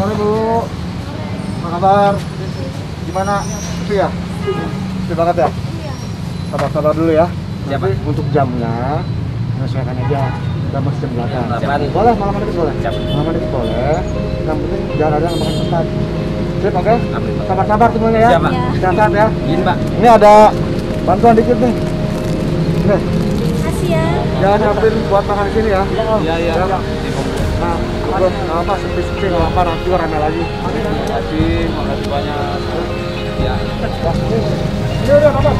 Sore Bu, apa kabar? Gimana? Itu ya? Itu banget ya? Sabar-sabar dulu ya. Nanti untuk jamnya, sesuaikan aja. Udah masih jam belakang. Boleh, malam dikit boleh. Malam dikit boleh. Yang penting jangan ada yang makan setan. Sip, oke? Sabar-sabar semuanya ya. Jangan ya. Ini ada bantuan dikit nih. Nih. Jangan siapin buat makan di sini ya. Iya, iya. Nah, terus apa sepi-sepi nggak apa nanti rame lagi. Terima kasih banyak. Ya. Ini udah apa?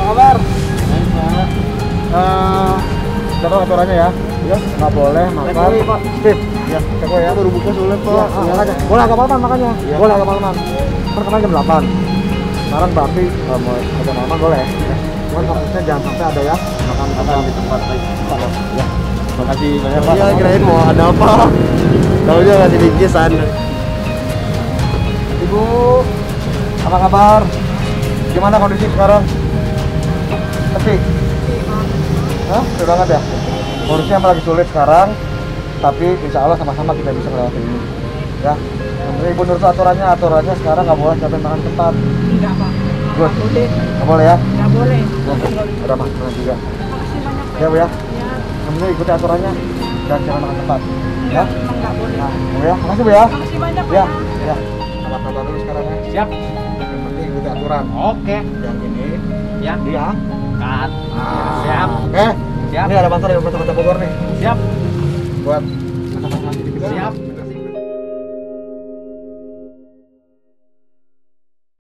Apa kabar? Coba aturannya ya. Ya, nggak boleh makan. Sip. Ya, coba ya. Baru buka sulit kok. Bola agak malaman makannya. Bola agak malaman. Perkenalan jam 8. Sekarang berarti mau ke mana boleh. Cuman maksudnya jangan sampai ada ya makan-makan di tempat lain. Ya. Terima kasih banyak Pak. Iya, kirain mau ada apa. Kalau dia ngasih bingkisan. Ibu, apa kabar? Gimana kondisi sekarang? Sepi. Hah? Sulit banget ya? Kondisinya emang lagi sulit sekarang. Tapi insya Allah sama-sama kita bisa melewati ini. Ya. Ibu nurut aturannya sekarang nggak boleh siapin makan ketat. Nggak apa. Good. Nggak boleh ya? Nggak boleh. Udah mas, benar juga. Ya Bu ya. Kamu ikuti aturannya dan jangan makan ketat. Ya. Nggak boleh. Bu ya, makasih Bu ya. Makasih banyak Bu. Ya, ya. Sabar-sabar dulu sekarang ya. Siap. Yang penting ikuti aturan. Oke. Yang ini. Ya. Dia. Cut. Siap. Oke. Siap. Ini ada bantuan dari pemerintah Bogor nih. Siap. Buat. Siap.